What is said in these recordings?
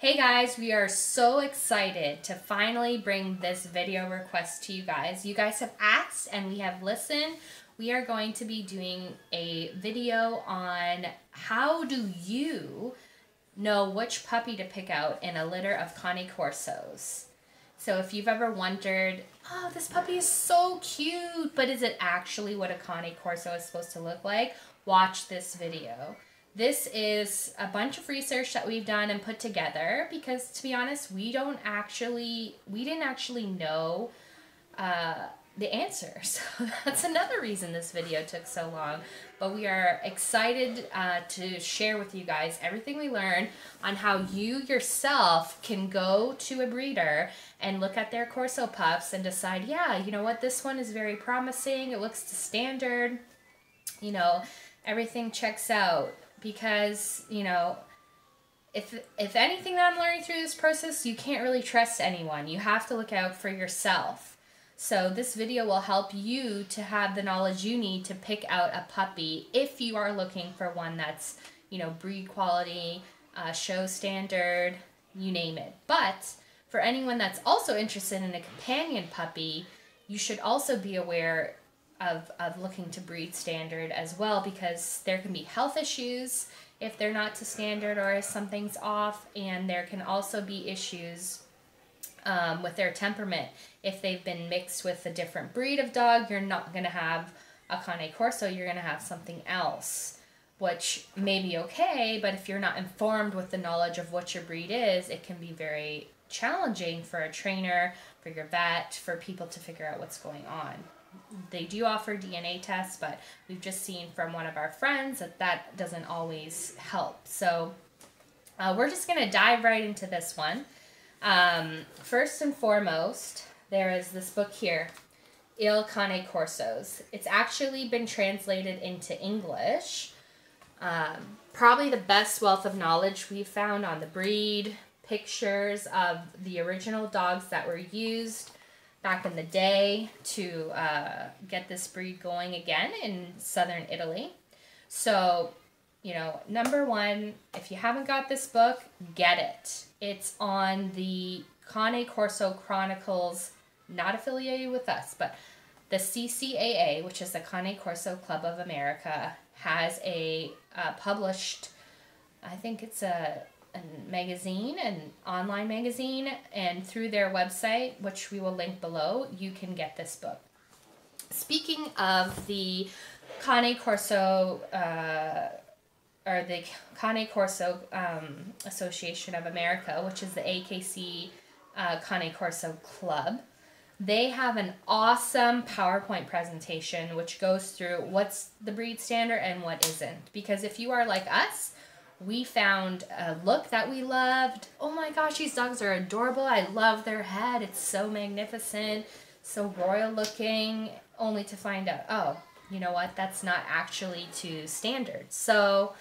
Hey guys, we are so excited to finally bring this video request to you guys. You guys have asked and we have listened. We are going to be doing a video on how do you know which puppy to pick out in a litter of Cane Corsos. So if you've ever wondered, oh, this puppy is so cute, but is it actually what a Cane Corso is supposed to look like? Watch this video. This is a bunch of research that we've done and put together because, to be honest, we didn't actually know the answer. So that's another reason this video took so long. But we are excited to share with you guys everything we learned on how you yourself can go to a breeder and look at their Corso pups and decide, yeah, you know what, this one is very promising. It looks to standard. You know, everything checks out. Because, you know, if anything that I'm learning through this process, you can't really trust anyone. You have to look out for yourself. So this video will help you to have the knowledge you need to pick out a puppy if you are looking for one that's, you know, breed quality, show standard, you name it. But for anyone that's also interested in a companion puppy, you should also be aware of looking to breed standard as well, because there can be health issues if they're not to standard or if something's off, and there can also be issues with their temperament. If they've been mixed with a different breed of dog, you're not going to have a Cane Corso, you're going to have something else, which may be okay, but if you're not informed with the knowledge of what your breed is, it can be very challenging for a trainer, for your vet, for people to figure out what's going on. They do offer DNA tests, but we've just seen from one of our friends that that doesn't always help. So we're just going to dive right into this one. First and foremost, there is this book here, Il Cane Corsos. It's actually been translated into English. Probably the best wealth of knowledge we found on the breed, pictures of the original dogs that were used back in the day to get this breed going again in southern Italy. So, you know, number one, if you haven't got this book, get it. It's on the Cane Corso Chronicles, not affiliated with us, but the CCAA, which is the Cane Corso Club of America, has a published, I think it's a magazine, an online magazine, and through their website, which we will link below, you can get this book. Speaking of the Cane Corso or the Cane Corso Association of America, which is the AKC Cane Corso Club, they have an awesome PowerPoint presentation which goes through what's the breed standard and what isn't. Because if you are like us, we found a look that we loved. Oh my gosh, these dogs are adorable. I love their head. It's so magnificent, so royal looking, only to find out, oh, you know what? That's not actually to standard. So,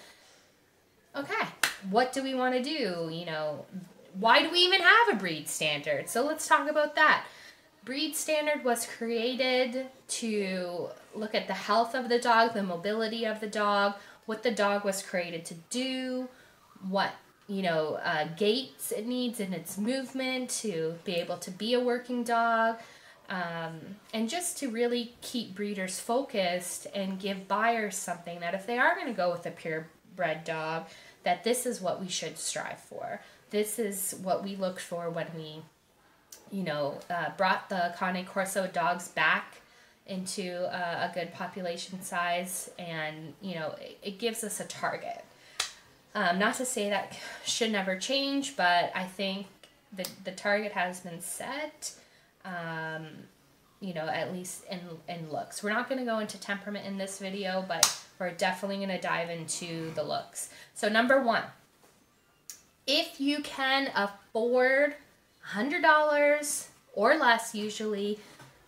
okay, what do we want to do? You know, why do we even have a breed standard? So let's talk about that. Breed standard was created to look at the health of the dog, the mobility of the dog, what the dog was created to do, what, you know, gaits it needs in its movement to be able to be a working dog, and just to really keep breeders focused and give buyers something that if they are going to go with a purebred dog, that this is what we should strive for. This is what we looked for when we, you know, brought the Cane Corso dogs back into a good population size, and, you know, it gives us a target. Not to say that should never change, but I think the target has been set, you know, at least in looks. We're not going to go into temperament in this video, but we're definitely going to dive into the looks. So number one, if you can afford $100 or less usually,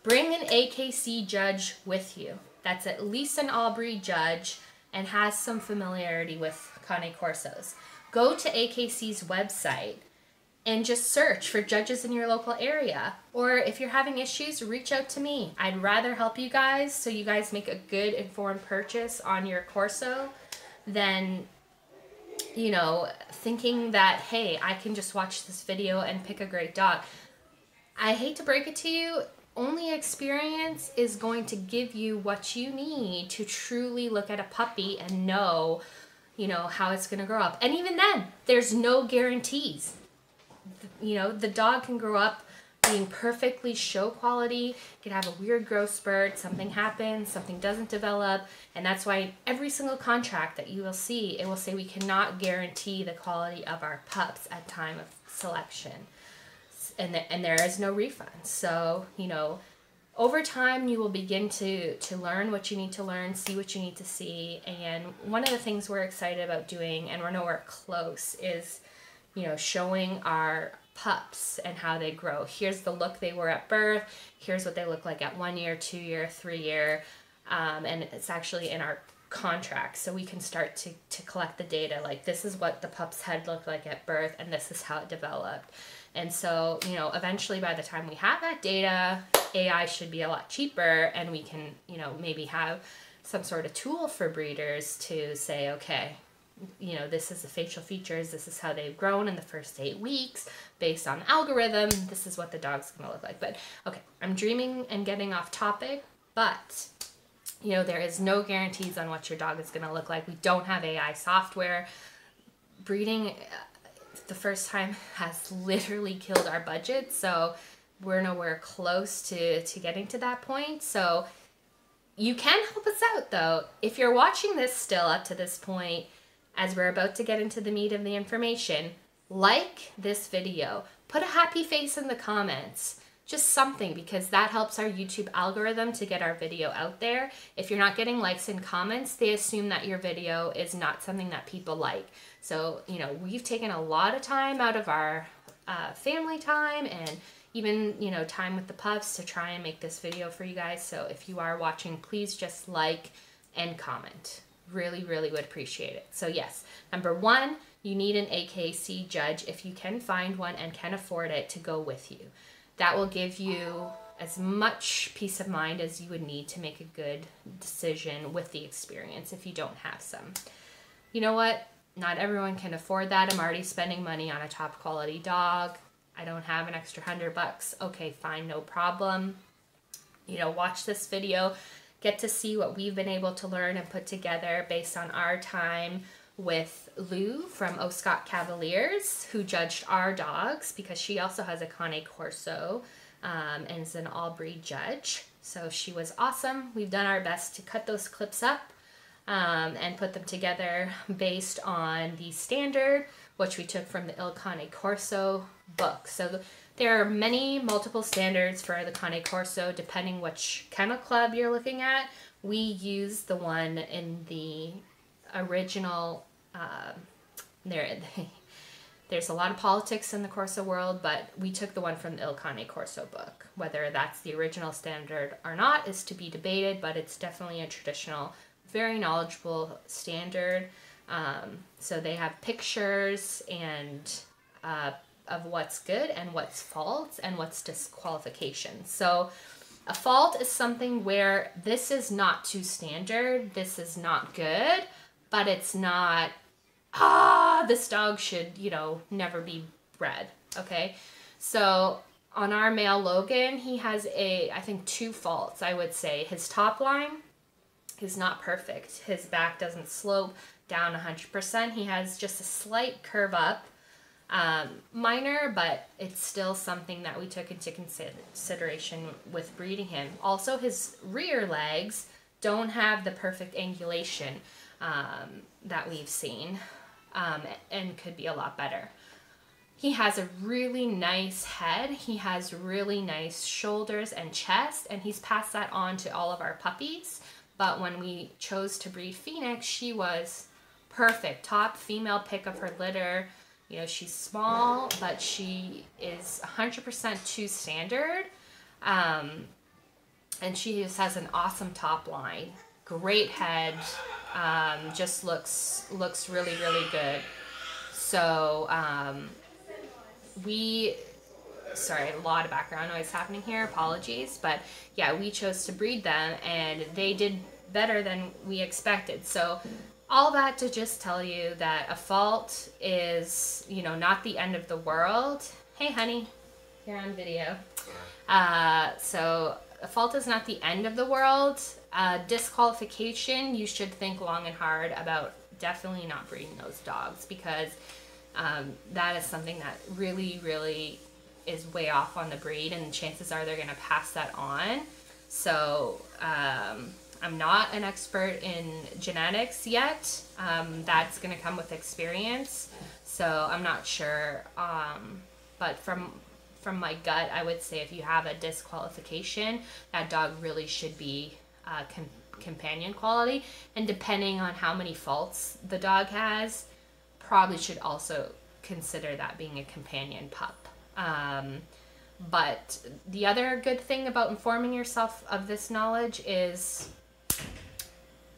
bring an AKC judge with you. That's at least an all-breed judge and has some familiarity with Cane Corsos. Go to AKC's website and just search for judges in your local area. Or if you're having issues, reach out to me. I'd rather help you guys so you guys make a good informed purchase on your Corso than you know, thinking that, hey, I can just watch this video and pick a great dog. I hate to break it to you, only experience is going to give you what you need to truly look at a puppy and know, you know, how it's going to grow up. And even then, there's no guarantees. You know, the dog can grow up being perfectly show quality, can have a weird growth spurt, something happens, something doesn't develop, and that's why in every single contract that you will see, it will say we cannot guarantee the quality of our pups at time of selection. And there is no refund. So, you know, over time you will begin to learn what you need to learn, see what you need to see, and one of the things we're excited about doing, and we're nowhere close, is, you know, showing our pups and how they grow. Here's the look they were at birth, here's what they look like at 1 year, 2 year, 3 year, and it's actually in our contract, so we can start to collect the data, like this is what the pup's head looked like at birth and this is how it developed. And so, you know, eventually by the time we have that data, AI should be a lot cheaper, and we can, you know, maybe have some sort of tool for breeders to say, okay, you know, this is the facial features, this is how they've grown in the first 8 weeks, based on algorithm, this is what the dog's gonna look like. But okay, I'm dreaming and getting off topic, but you know, there is no guarantees on what your dog is gonna look like. We don't have AI software. Breeding the first time has literally killed our budget, so we're nowhere close to getting to that point. So you can help us out though. If you're watching this still up to this point, as we're about to get into the meat of the information, like this video, put a happy face in the comments, just something, because that helps our YouTube algorithm to get our video out there. If you're not getting likes and comments, they assume that your video is not something that people like. So, you know, we've taken a lot of time out of our family time and even, you know, time with the pups to try and make this video for you guys. So if you are watching, please just like and comment. Really, really would appreciate it. So yes, number one, you need an AKC judge if you can find one and can afford it to go with you. That will give you as much peace of mind as you would need to make a good decision with the experience if you don't have some. You know what? Not everyone can afford that. I'm already spending money on a top quality dog. I don't have an extra $100. Okay, fine, no problem. You know, watch this video. Get to see what we've been able to learn and put together based on our time with Lou from O'Scott Cavaliers, who judged our dogs, because she also has a Cane Corso and is an all-breed judge. So she was awesome. We've done our best to cut those clips up and put them together based on the standard, which we took from the Il Cane Corso book. So there are many multiple standards for the Cane Corso, depending which kennel club you're looking at. We use the one in the original, there's a lot of politics in the Corso world, but we took the one from the Il Cane Corso book. Whether that's the original standard or not is to be debated, but it's definitely a traditional, very knowledgeable standard. So they have pictures and of what's good and what's faults and what's disqualification. So a fault is something where this is not too standard, this is not good, but it's not, this dog should, you know, never be bred, okay? So on our male Logan, he has I think two faults, I would say. His top line is not perfect. His back doesn't slope down 100%. He has just a slight curve up. Minor, but it's still something that we took into consideration with breeding him. Also, his rear legs don't have the perfect angulation that we've seen and could be a lot better. He has a really nice head, he has really nice shoulders and chest, and he's passed that on to all of our puppies. But when we chose to breed Phoenix, she was perfect, top female pick of her litter. You know, she's small, but she is 100% too standard. And she just has an awesome top line. Great head. Just looks really, really good. So sorry, a lot of background noise happening here. Apologies. But yeah, we chose to breed them, and they did better than we expected. So All that to just tell you that a fault is, you know, not the end of the world. Hey, honey, you're on video. So a fault is not the end of the world. Disqualification, you should think long and hard about definitely not breeding those dogs, because that is something that really, really is way off on the breed, and chances are they're going to pass that on. So I'm not an expert in genetics yet. That's going to come with experience, so I'm not sure. But from my gut, I would say if you have a disqualification, that dog really should be companion quality, and depending on how many faults the dog has, probably should also consider that being a companion pup. But the other good thing about informing yourself of this knowledge is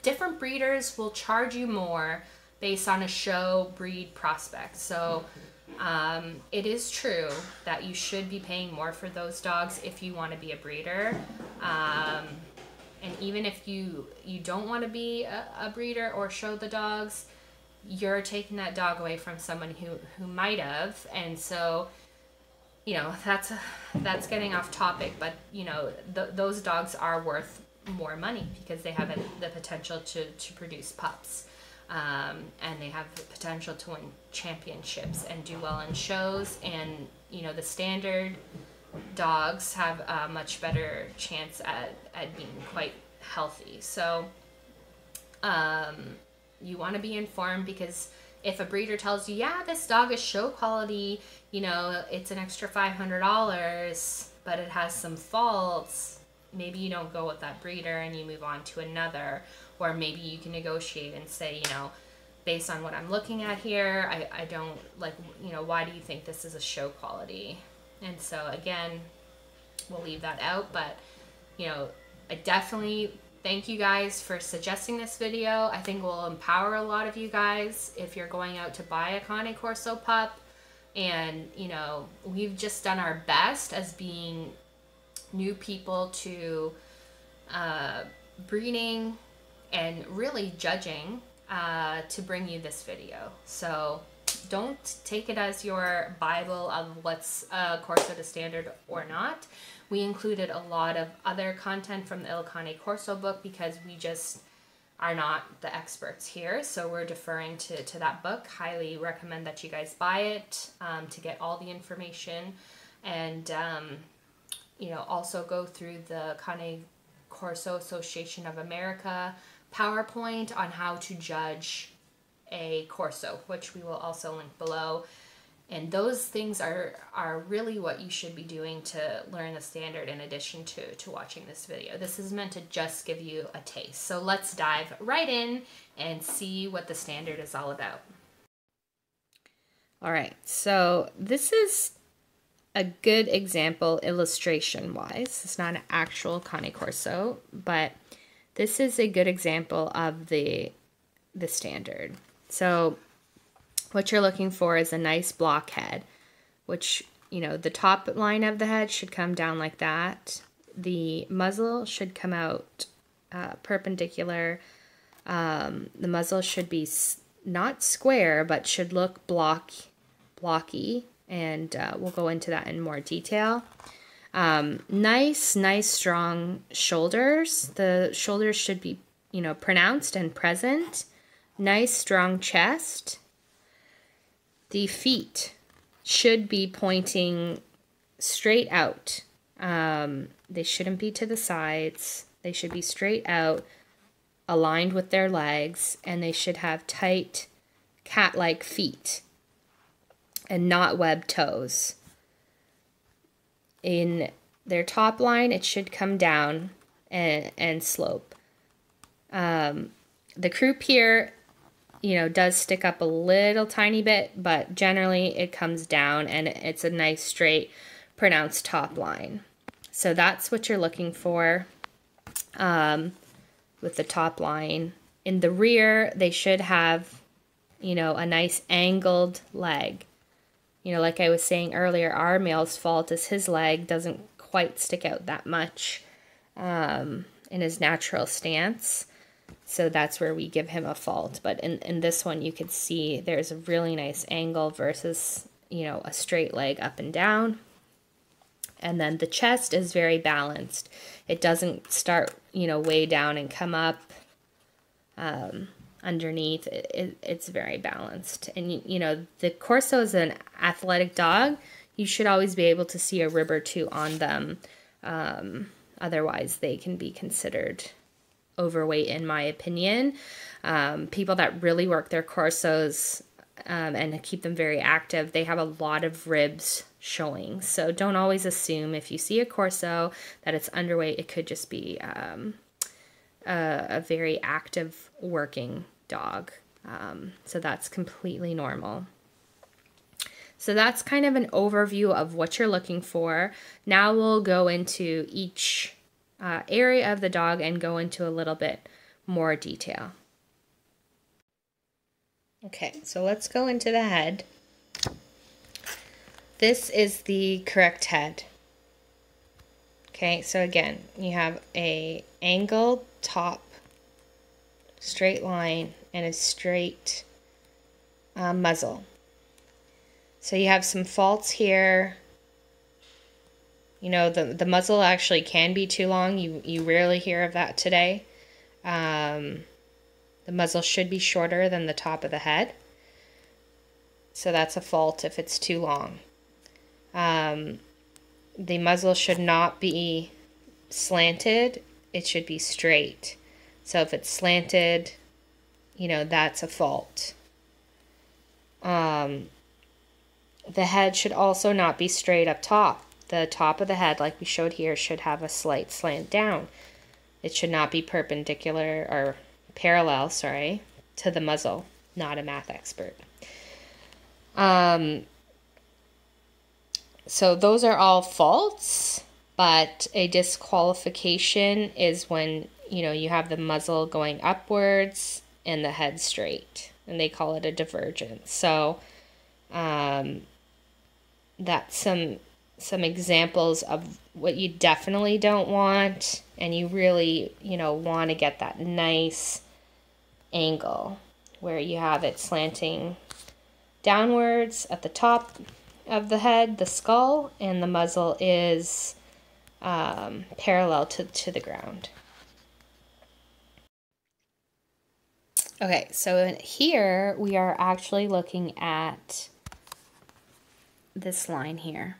different breeders will charge you more based on a show breed prospect. So it is true that you should be paying more for those dogs if you want to be a breeder. And even if you don't want to be a breeder or show the dogs, you're taking that dog away from someone who might have. And so, you know, that's getting off topic, but you know, those dogs are worth more money because they have the potential to produce pups. And they have the potential to win championships and do well in shows. And, you know, the standard dogs have a much better chance at being quite healthy. So you want to be informed, because if a breeder tells you, yeah, this dog is show quality, you know, it's an extra $500, but it has some faults, maybe you don't go with that breeder and you move on to another. Or maybe you can negotiate and say, you know, based on what I'm looking at here, I don't like, you know, why do you think this is a show quality? And so again, we'll leave that out, but you know, I definitely thank you guys for suggesting this video. I think we'll empower a lot of you guys if you're going out to buy a Cane Corso pup. And you know, we've just done our best as being new people to breeding and really judging to bring you this video. So don't take it as your Bible of what's Corso to standard or not. We included a lot of other content from the Il Cane Corso book because we just are not the experts here. So we're deferring to that book. Highly recommend that you guys buy it to get all the information. And, you know, also go through the Cane Corso Association of America PowerPoint on how to judge a Corso, which we will also link below. And those things are really what you should be doing to learn the standard in addition to watching this video. This is meant to just give you a taste. So let's dive right in and see what the standard is all about. All right, so this is a good example illustration-wise. It's not an actual Cane Corso, but this is a good example of the standard. So what you're looking for is a nice block head, which, you know, the top line of the head should come down like that. The muzzle should come out perpendicular. The muzzle should be not square, but should look blocky. And we'll go into that in more detail. Nice, strong shoulders. The shoulders should be, you know, pronounced and present. Nice, strong chest. The feet should be pointing straight out. They shouldn't be to the sides. They should be straight out, aligned with their legs, and they should have tight cat-like feet and not webbed toes. In their top line, it should come down and slope. The croup here, you know, does stick up a little tiny bit, but generally it comes down and it's a nice straight pronounced top line. So that's what you're looking for with the top line. In the rear, they should have, you know, a nice angled leg. You know, like I was saying earlier, our male's fault is his leg doesn't quite stick out that much in his natural stance. So that's where we give him a fault. But in this one, you could see there's a really nice angle versus, you know, a straight leg up and down. And then the chest is very balanced. It doesn't start, you know, way down and come up underneath. It's very balanced. And, you know, the Corso is an athletic dog. You should always be able to see a rib or two on them. Otherwise, they can be considered overweight, in my opinion. People that really work their Corsos and keep them very active, they have a lot of ribs showing. So don't always assume if you see a Corso that it's underweight. It could just be a very active working dog. So that's completely normal. So that's kind of an overview of what you're looking for. Now we'll go into each area of the dog and go into a little bit more detail. Okay, so let's go into the head. This is the correct head. Okay, so again, you have a angled top, straight line, and a straight muzzle. So you have some faults here. You know, the muzzle actually can be too long. You rarely hear of that today. The muzzle should be shorter than the top of the head. So that's a fault if it's too long. The muzzle should not be slanted. It should be straight. So if it's slanted, you know, that's a fault. The head should also not be straight up top. The top of the head, like we showed here, should have a slight slant down. It should not be perpendicular or parallel, sorry, to the muzzle. Not a math expert. So those are all faults, but a disqualification is when, you know, you have the muzzle going upwards and the head straight, and they call it a divergence. So that's some examples of what you definitely don't want, and you really, you know, want to get that nice angle where you have it slanting downwards at the top of the head, the skull, and the muzzle is parallel to the ground. Okay, so here we are actually looking at this line here.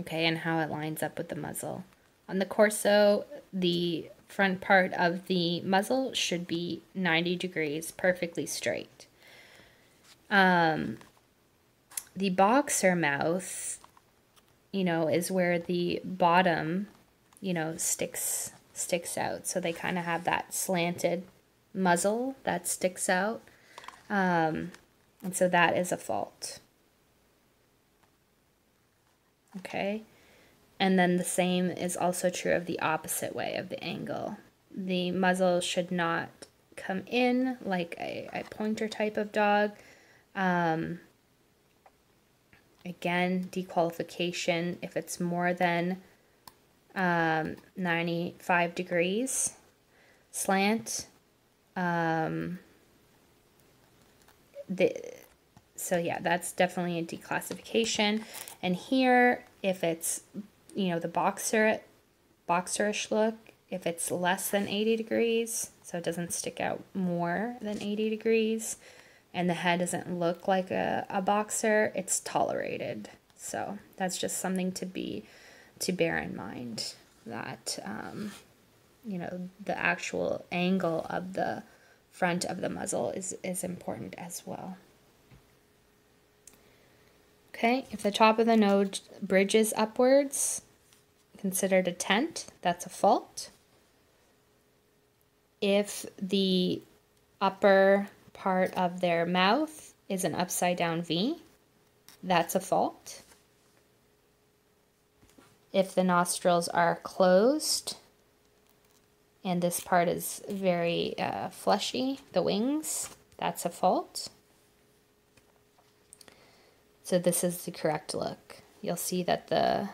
Okay, and how it lines up with the muzzle. On the Corso, the front part of the muzzle should be 90 degrees, perfectly straight. The boxer mouth, you know, is where the bottom, you know, sticks out. So they kind of have that slanted muzzle that sticks out. And so that is a fault. Okay, and then the same is also true of the opposite way of the angle. The muzzle should not come in like a pointer type of dog. Again, dequalification if it's more than 95 degrees slant. So yeah, that's definitely a declassification. And here, if it's, you know, the boxerish look, if it's less than 80 degrees, so it doesn't stick out more than 80 degrees, and the head doesn't look like a boxer, it's tolerated. So that's just something to bear in mind, that, you know, the actual angle of the front of the muzzle is important as well. Okay, if the top of the nose bridges upwards, considered a tent, that's a fault. If the upper part of their mouth is an upside down V, that's a fault. If the nostrils are closed, and this part is very fleshy, the wings, that's a fault. So this is the correct look. You'll see that the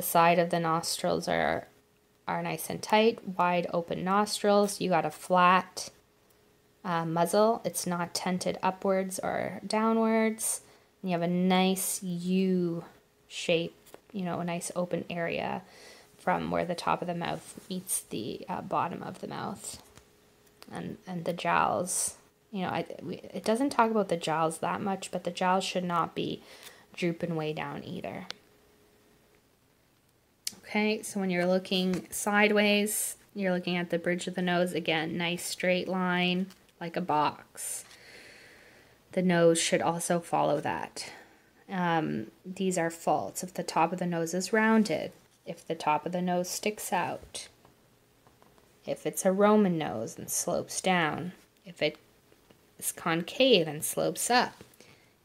side of the nostrils are nice and tight, wide open nostrils. You got a flat muzzle. It's not tented upwards or downwards. And you have a nice U shape, you know, a nice open area from where the top of the mouth meets the bottom of the mouth. And the jowls, you know, it doesn't talk about the jowls that much, but the jowls should not be drooping way down either. Okay, so when you're looking sideways, you're looking at the bridge of the nose. Again, nice straight line, like a box. The nose should also follow that. These are faults. If the top of the nose is rounded, if the top of the nose sticks out, if it's a Roman nose and slopes down, if it is concave and slopes up,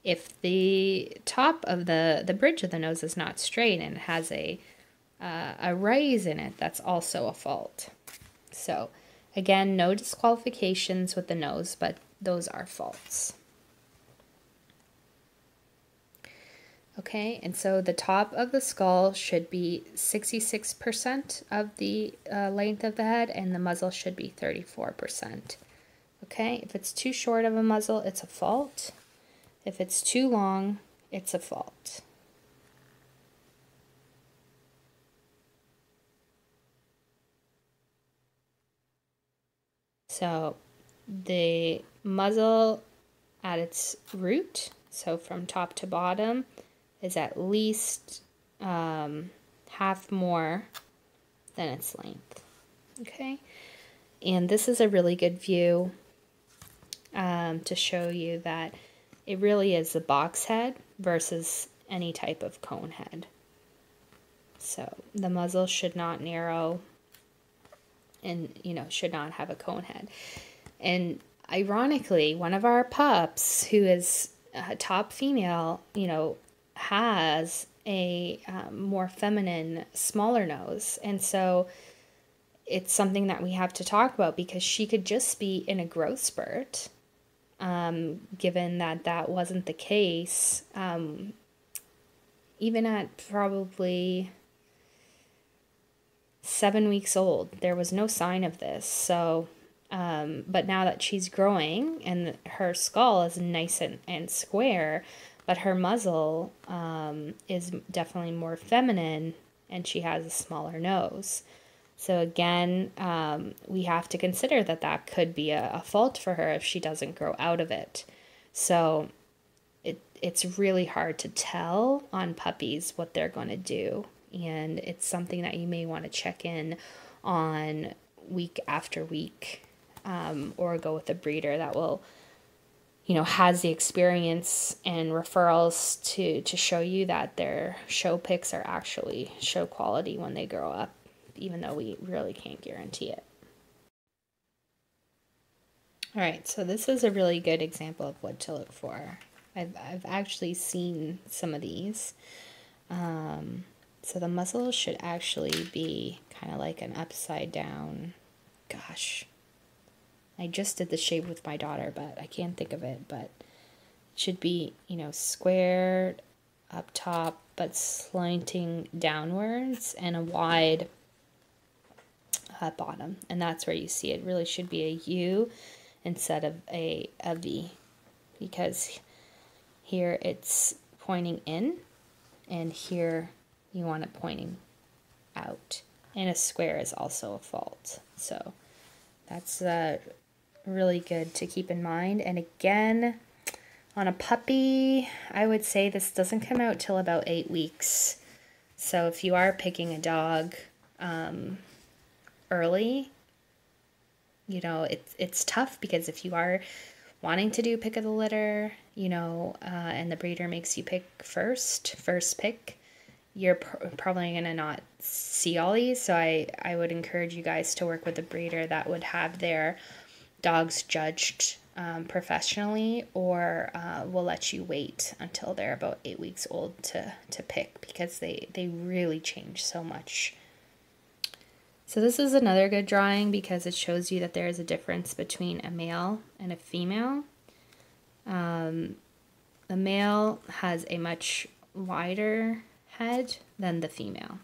if the top of the bridge of the nose is not straight and has a raise in it, that's also a fault. So again, no disqualifications with the nose, but those are faults. Okay, and so the top of the skull should be 66% of the length of the head, and the muzzle should be 34%. Okay, if it's too short of a muzzle, it's a fault. If it's too long, it's a fault. So the muzzle at its root, so from top to bottom, is at least half more than its length. Okay, and this is a really good view to show you that it really is a box head versus any type of cone head. So the muzzle should not narrow and, you know, should not have a cone head. And ironically, one of our pups, who is a top female, you know, has a more feminine, smaller nose. And so it's something that we have to talk about, because she could just be in a growth spurt, given that that wasn't the case. Even at probably 7 weeks old, there was no sign of this. So, but now that she's growing and her skull is nice and square, but her muzzle is definitely more feminine, and she has a smaller nose. So again, we have to consider that that could be a fault for her if she doesn't grow out of it. So it's really hard to tell on puppies what they're going to do. And it's something that you may want to check in on week after week, or go with a breeder that will, you know, has the experience and referrals to show you that their show picks are actually show quality when they grow up, even though we really can't guarantee it. All right, so this is a really good example of what to look for. I've actually seen some of these. So the muzzle should actually be kind of like an upside down, gosh, I just did the shape with my daughter, but I can't think of it, but it should be, you know, squared up top, but slanting downwards, and a wide bottom. And that's where you see it really should be a U instead of a V, because here it's pointing in, and here you want it pointing out. And a square is also a fault. So that's really good to keep in mind. And again, on a puppy, I would say this doesn't come out till about 8 weeks. So if you are picking a dog early, you know, it's tough, because if you are wanting to do pick of the litter, you know, and the breeder makes you pick first pick, you're probably going to not see all these. So I would encourage you guys to work with a breeder that would have their dogs judged professionally, or will let you wait until they're about 8 weeks old to pick, because they really change so much. So this is another good drawing, because it shows you that there is a difference between a male and a female. The male has a much wider head than the female.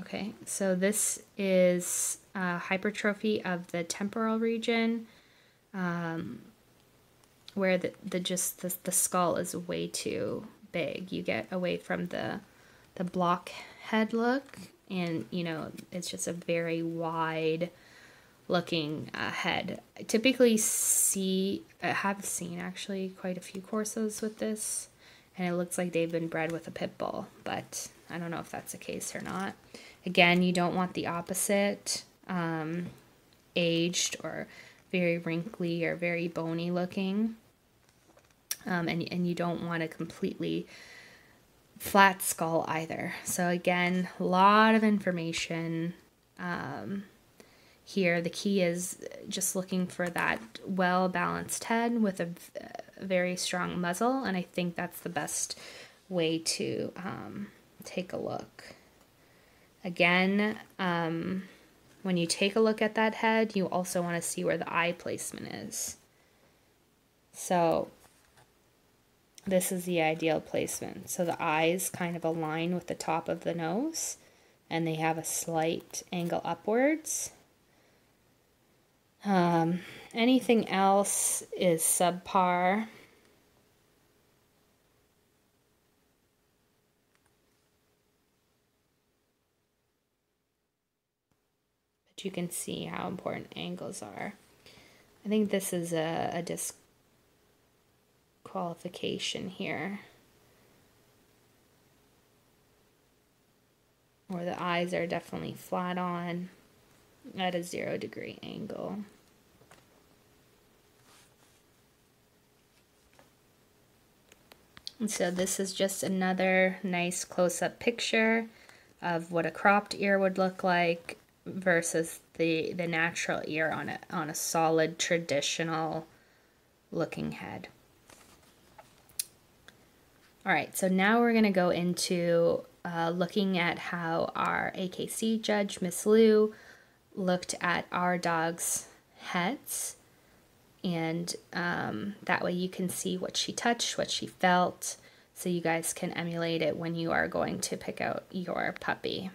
Okay, so this is hypertrophy of the temporal region, where the skull is way too big. You get away from the block head look, and you know, it's just a very wide looking head. I typically have seen actually quite a few Corsos with this, and it looks like they've been bred with a pit bull, but I don't know if that's the case or not. Again, you don't want the opposite, aged or very wrinkly or very bony looking, and you don't want a completely flat skull either. So again, a lot of information here. The key is just looking for that well-balanced head with a very strong muzzle, and I think that's the best way to take a look. Again, when you take a look at that head, you also want to see where the eye placement is. So this is the ideal placement. So the eyes kind of align with the top of the nose, and they have a slight angle upwards. Anything else is subpar. But you can see how important angles are. I think this is a disqualification here, where the eyes are definitely flat on at a 0 degree angle. And so this is just another nice close-up picture of what a cropped ear would look like versus the natural ear on a solid traditional looking head. All right, so now we're going to go into looking at how our AKC judge, Miss Liu, looked at our dog's heads, and that way you can see what she touched, what she felt, so you guys can emulate it when you are going to pick out your puppy.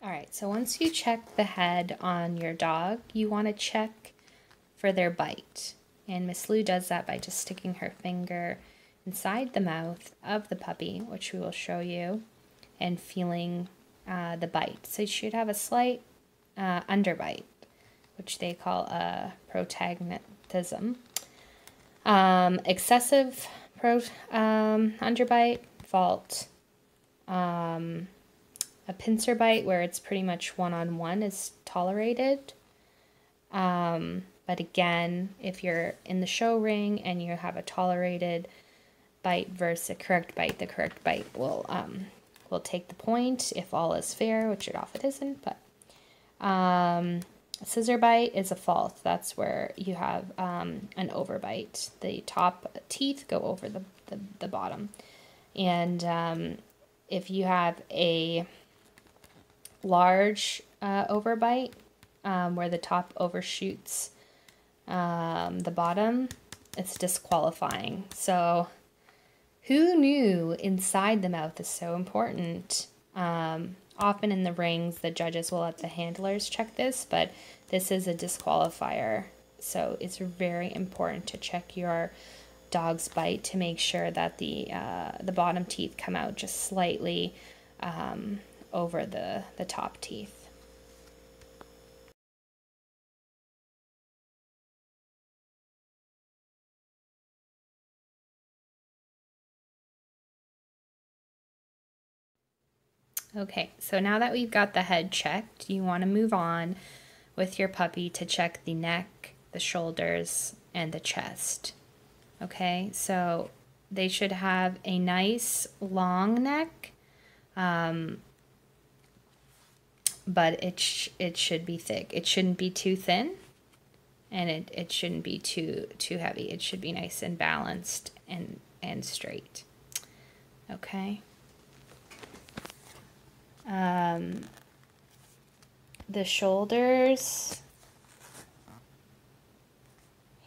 All right, so once you check the head on your dog, you want to check for their bite. And Miss Liu does that by just sticking her finger inside the mouth of the puppy, which we will show you, and feeling the bite. So you should have a slight underbite, which they call a protagnatism. Excessive underbite, fault. A pincer bite, where it's pretty much one-on-one, is tolerated. But again, if you're in the show ring and you have a tolerated bite versus a correct bite, the correct bite will take the point if all is fair, which it often isn't. But a scissor bite is a fault. That's where you have an overbite. The top teeth go over the bottom. And if you have a large overbite, where the top overshoots the bottom, it's disqualifying. So who knew inside the mouth is so important? Often in the rings, the judges will let the handlers check this, but this is a disqualifier. So it's very important to check your dog's bite to make sure that the bottom teeth come out just slightly over the top teeth. Okay, so now that we've got the head checked, you want to move on with your puppy to check the neck, the shoulders, and the chest. Okay, so they should have a nice long neck, but it should be thick. It shouldn't be too thin, and it shouldn't be too heavy. It should be nice and balanced and straight. Okay. The shoulders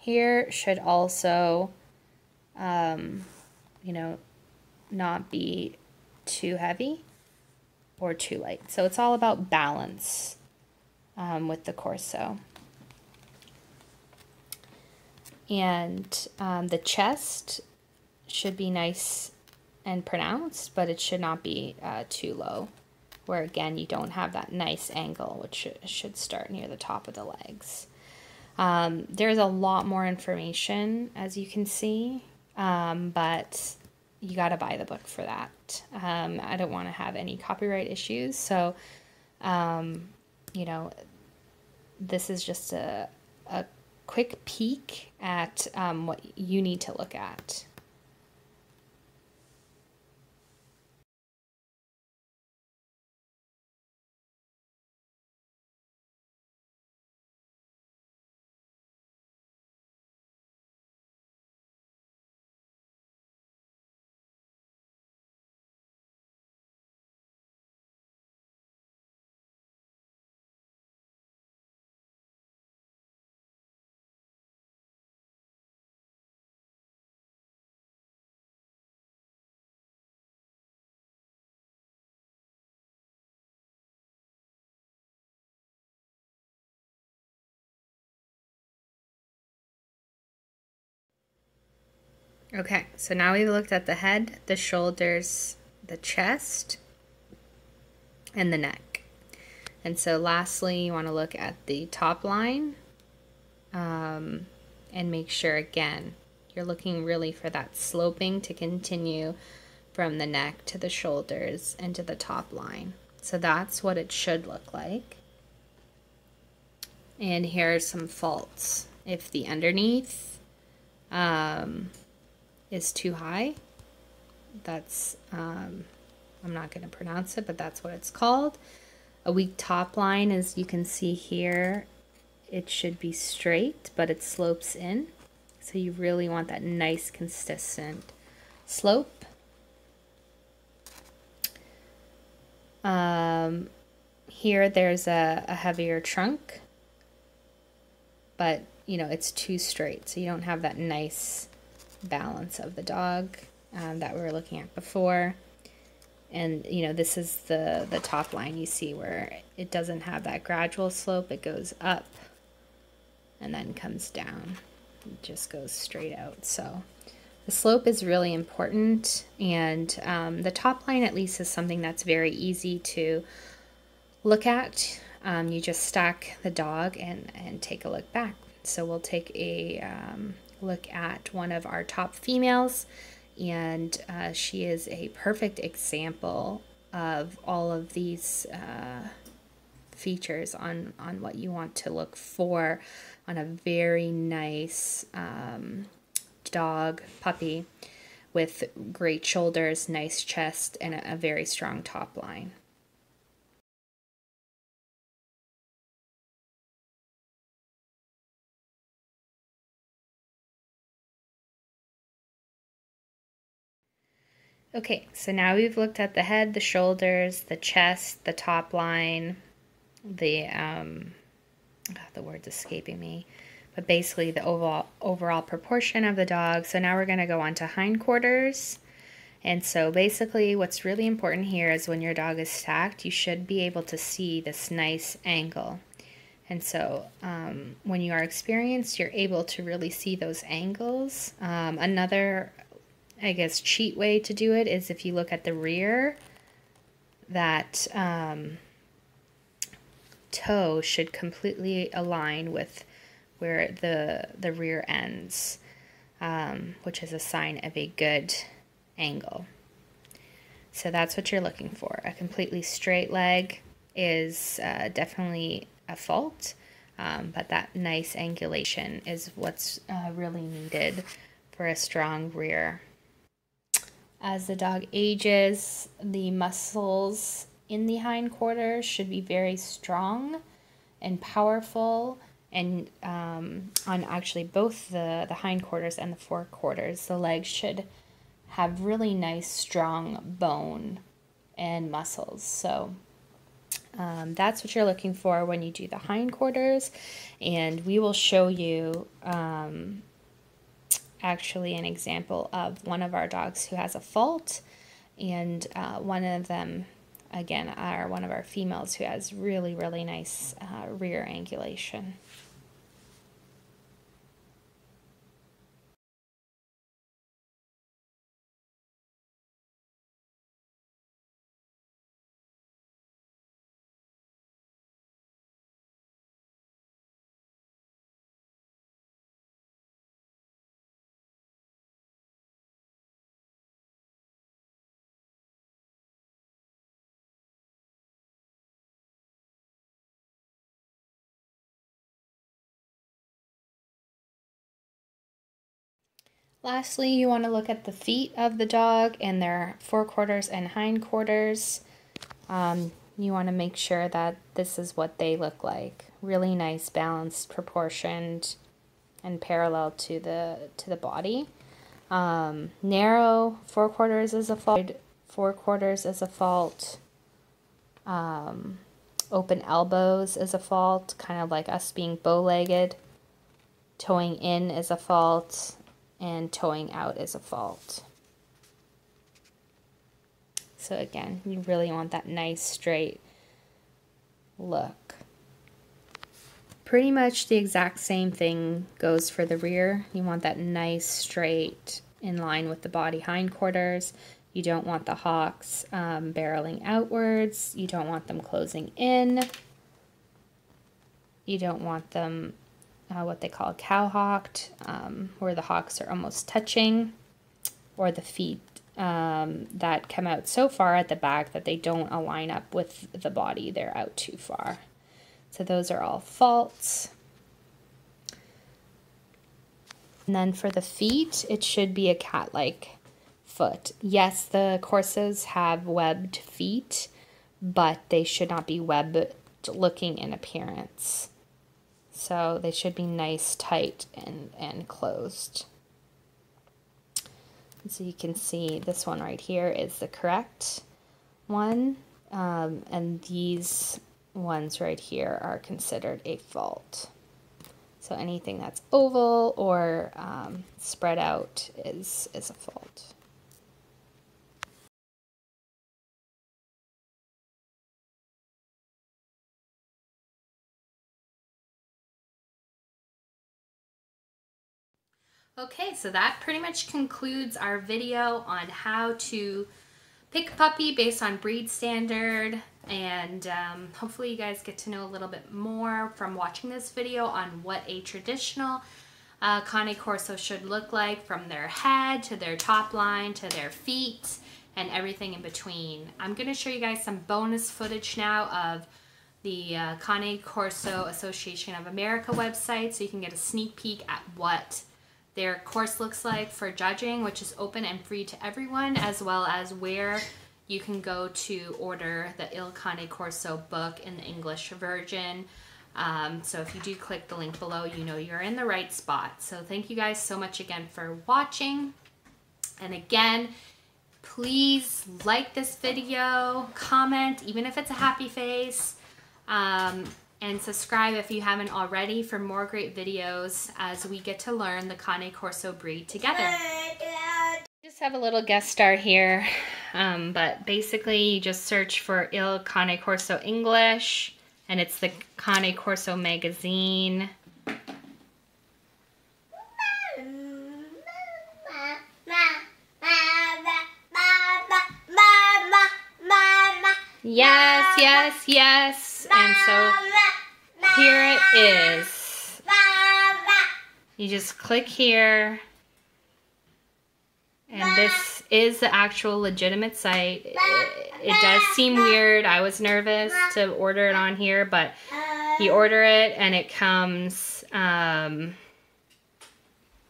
here should also you know, not be too heavy or too light. So it's all about balance with the Corso. And the chest should be nice and pronounced, but it should not be too low, where again you don't have that nice angle, which should start near the top of the legs. There's a lot more information, as you can see, but you got to buy the book for that. I don't want to have any copyright issues, so you know, this is just a quick peek at what you need to look at. Okay, so now we've looked at the head, the shoulders, the chest, and the neck. And so lastly, you want to look at the top line and make sure, again, you're looking really for that sloping to continue from the neck to the shoulders and to the top line. So that's what it should look like. And here are some faults. If the underneath is too high, that's I'm not going to pronounce it, but that's what it's called. A weak top line, as you can see here, it should be straight, but it slopes in, so you really want that nice consistent slope. Here there's a heavier trunk, but you know, it's too straight, so you don't have that nice balance of the dog that we were looking at before. And you know, this is the top line you see where it doesn't have that gradual slope. It goes up and then comes down. It just goes straight out. So the slope is really important, and the top line at least is something that's very easy to look at. You just stack the dog and take a look back. So we'll take a look at one of our top females, and she is a perfect example of all of these features on what you want to look for on a very nice dog puppy with great shoulders, nice chest, and a very strong top line. Okay, so now we've looked at the head, the shoulders, the chest, the top line, the, the word's escaping me, but basically the overall proportion of the dog. So now we're going to go on to hindquarters. And so basically what's really important here is when your dog is stacked, you should be able to see this nice angle. And so when you are experienced, you're able to really see those angles. Another, I guess, cheat way to do it is if you look at the rear, that toe should completely align with where the rear ends, which is a sign of a good angle. So that's what you're looking for. A completely straight leg is definitely a fault, but that nice angulation is what's really needed for a strong rear. As the dog ages, the muscles in the hindquarters should be very strong and powerful, and on actually both the hindquarters and the forequarters, the legs should have really nice strong bone and muscles. So that's what you're looking for when you do the hindquarters, and we will show you actually an example of one of our dogs who has a fault, and one of them, again, are one of our females who has really, really nice rear angulation. Lastly, you want to look at the feet of the dog and their forequarters and hindquarters. You want to make sure that this is what they look like. Really nice, balanced, proportioned, and parallel to the body. Narrow forequarters is a fault. Forequarters is a fault. Open elbows is a fault, kind of like us being bow-legged. Toeing in is a fault. And towing out is a fault. So again, you really want that nice straight look. Pretty much the exact same thing goes for the rear. You want that nice straight in line with the body hindquarters. You don't want the hocks barreling outwards. You don't want them closing in. You don't want them what they call cow-hocked, where the hocks are almost touching, or the feet that come out so far at the back that they don't align up with the body. They're out too far. So those are all faults. And then for the feet, it should be a cat-like foot. Yes, the Corsos have webbed feet, but they should not be webbed looking in appearance. So they should be nice, tight, and closed. And so you can see this one right here is the correct one. And these ones right here are considered a fault. So anything that's oval or spread out is a fault. Okay, so that pretty much concludes our video on how to pick a puppy based on breed standard, and hopefully you guys get to know a little bit more from watching this video on what a traditional Cane Corso should look like, from their head to their top line to their feet and everything in between. I'm going to show you guys some bonus footage now of the Cane Corso Association of America website, so you can get a sneak peek at what their course looks like for judging, which is open and free to everyone, as well as where you can go to order the Il Cane Corso book in the English version. So if you do click the link below, you know you're in the right spot. So thank you guys so much again for watching. And again, please like this video, comment, even if it's a happy face, and subscribe if you haven't already for more great videos as we get to learn the Cane Corso breed together. Just have a little guest star here, but basically you just search for Il Cane Corso English, and it's the Cane Corso magazine. Yes, yes, yes, and so here it is. You just click here, and this is the actual legitimate site. It does seem weird. I was nervous to order it on here, but you order it and it comes,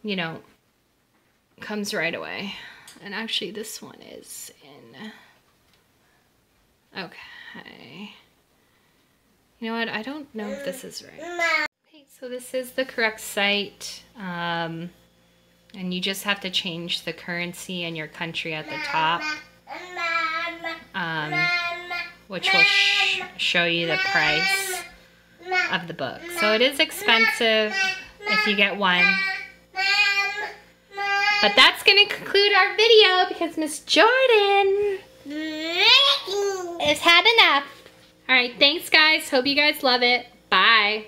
you know, comes right away. And actually this one is in, okay. You know what? I don't know if this is right. Okay, so this is the correct site, and you just have to change the currency and your country at the top, which will show you the price of the book. So it is expensive if you get one, But that's going to conclude our video because Miss Jordan has had enough. All right, thanks guys. Hope you guys love it. Bye.